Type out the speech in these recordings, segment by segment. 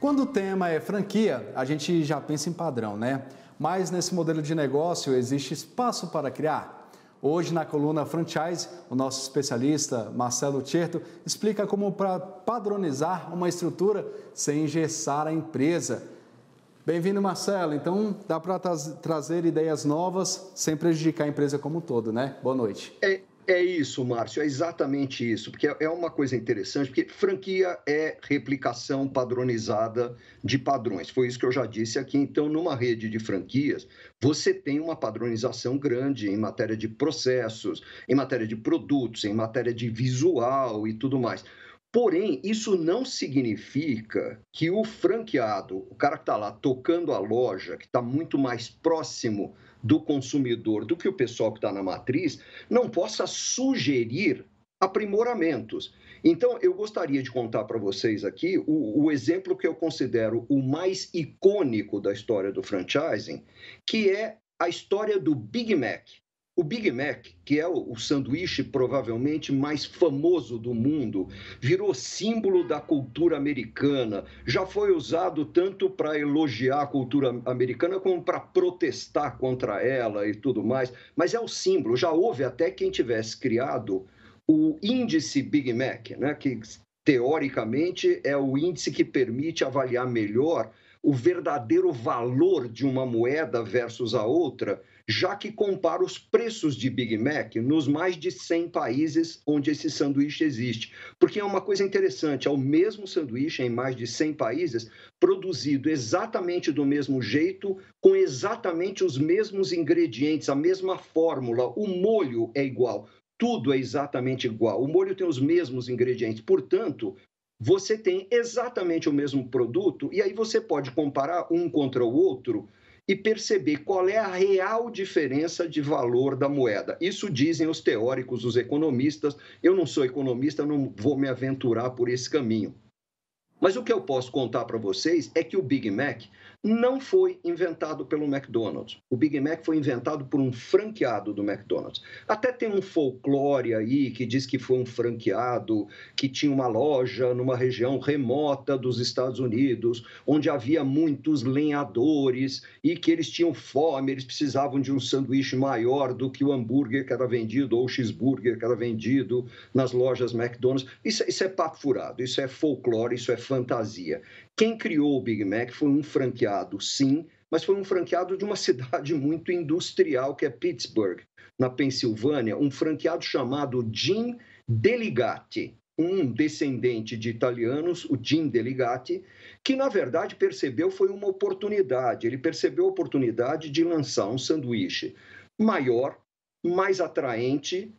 Quando o tema é franquia, a gente já pensa em padrão, né? Mas nesse modelo de negócio existe espaço para criar. Hoje, na coluna Franchise, o nosso especialista Marcelo Tcherto explica como padronizar uma estrutura sem engessar a empresa. Bem-vindo, Marcelo. Então, dá para trazer ideias novas sem prejudicar a empresa como um todo, né? Boa noite. É isso, Márcio, é exatamente isso, porque é uma coisa interessante, porque franquia é replicação padronizada de padrões, foi isso que eu já disse aqui. Então, numa rede de franquias, você tem uma padronização grande em matéria de processos, em matéria de produtos, em matéria de visual e tudo mais. Porém, isso não significa que o franqueado, o cara que está lá tocando a loja, que está muito mais próximo do consumidor do que o pessoal que está na matriz, não possa sugerir aprimoramentos. Então, eu gostaria de contar para vocês aqui o exemplo que eu considero o mais icônico da história do franchising, que é a história do Big Mac. O Big Mac, que é o sanduíche provavelmente mais famoso do mundo, virou símbolo da cultura americana. Já foi usado tanto para elogiar a cultura americana como para protestar contra ela e tudo mais. Mas é o símbolo. Já houve até quem tivesse criado o índice Big Mac, né? Que, teoricamente, é o índice que permite avaliar melhor o verdadeiro valor de uma moeda versus a outra, já que compara os preços de Big Mac nos mais de 100 países onde esse sanduíche existe. Porque é uma coisa interessante, é o mesmo sanduíche em mais de 100 países, produzido exatamente do mesmo jeito, com exatamente os mesmos ingredientes, a mesma fórmula, o molho é igual, tudo é exatamente igual, o molho tem os mesmos ingredientes, portanto, você tem exatamente o mesmo produto e aí você pode comparar um contra o outro e perceber qual é a real diferença de valor da moeda. Isso dizem os teóricos, os economistas. Eu não sou economista, não vou me aventurar por esse caminho. Mas o que eu posso contar para vocês é que o Big Mac não foi inventado pelo McDonald's. O Big Mac foi inventado por um franqueado do McDonald's. Até tem um folclore aí que diz que foi um franqueado que tinha uma loja numa região remota dos Estados Unidos, onde havia muitos lenhadores e que eles tinham fome, eles precisavam de um sanduíche maior do que o hambúrguer que era vendido ou o cheeseburger que era vendido nas lojas McDonald's. Isso é papo furado, isso é folclore, isso é fantasia. Quem criou o Big Mac foi um franqueado, sim, mas foi um franqueado de uma cidade muito industrial, que é Pittsburgh, na Pensilvânia, um franqueado chamado Jim Delligatti, um descendente de italianos, o Jim Delligatti, que, na verdade, percebeu foi uma oportunidade. Ele percebeu a oportunidade de lançar um sanduíche maior, mais atraente,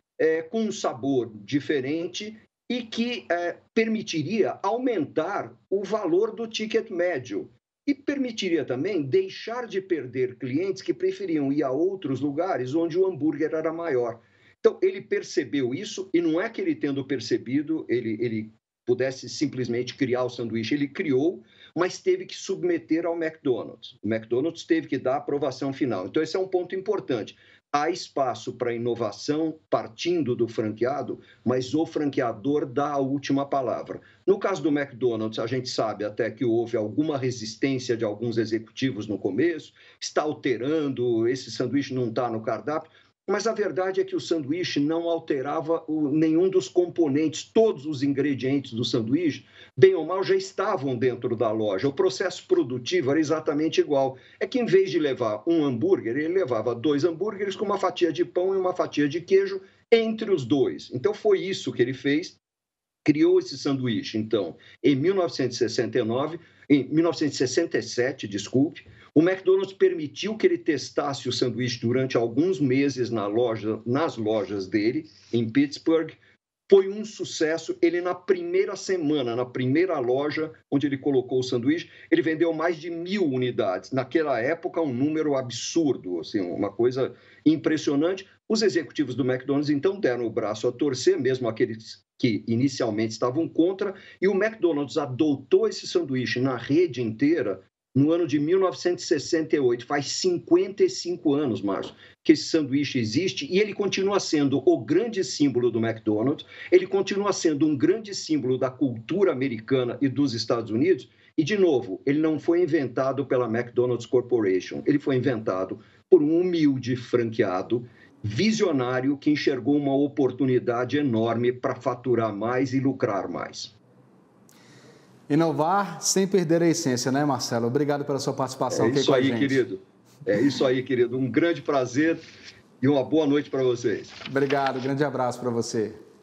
com um sabor diferente, e que permitiria aumentar o valor do ticket médio e permitiria também deixar de perder clientes que preferiam ir a outros lugares onde o hambúrguer era maior. Então, ele percebeu isso e não é que ele tendo percebido, ele pudesse simplesmente criar o sanduíche. Ele criou, mas teve que submeter ao McDonald's. O McDonald's teve que dar a aprovação final. Então, esse é um ponto importante. Há espaço para inovação partindo do franqueado, mas o franqueador dá a última palavra. No caso do McDonald's, a gente sabe até que houve alguma resistência de alguns executivos no começo, está alterando, esse sanduíche não está no cardápio, mas a verdade é que o sanduíche não alterava nenhum dos componentes, todos os ingredientes do sanduíche, bem ou mal, já estavam dentro da loja. O processo produtivo era exatamente igual. É que em vez de levar um hambúrguer, ele levava 2 hambúrgueres com uma fatia de pão e uma fatia de queijo entre os 2. Então, foi isso que ele fez, criou esse sanduíche. Então, em 1967, desculpe, o McDonald's permitiu que ele testasse o sanduíche durante alguns meses nas lojas dele, em Pittsburgh. Foi um sucesso. Ele, na primeira semana, na primeira loja onde ele colocou o sanduíche, ele vendeu mais de 1000 unidades. Naquela época, um número absurdo, assim, uma coisa impressionante. Os executivos do McDonald's, então, deram o braço a torcer, mesmo aqueles que inicialmente estavam contra, e o McDonald's adotou esse sanduíche na rede inteira no ano de 1968, faz 55 anos, Márcio, que esse sanduíche existe e ele continua sendo o grande símbolo do McDonald's, ele continua sendo um grande símbolo da cultura americana e dos Estados Unidos e, de novo, ele não foi inventado pela McDonald's Corporation, ele foi inventado por um humilde franqueado visionário que enxergou uma oportunidade enorme para faturar mais e lucrar mais. Inovar sem perder a essência, né, Marcelo? Obrigado pela sua participação aqui com a gente. É isso aí, querido. É isso aí, querido. Um grande prazer e uma boa noite para vocês. Obrigado. Grande abraço para você.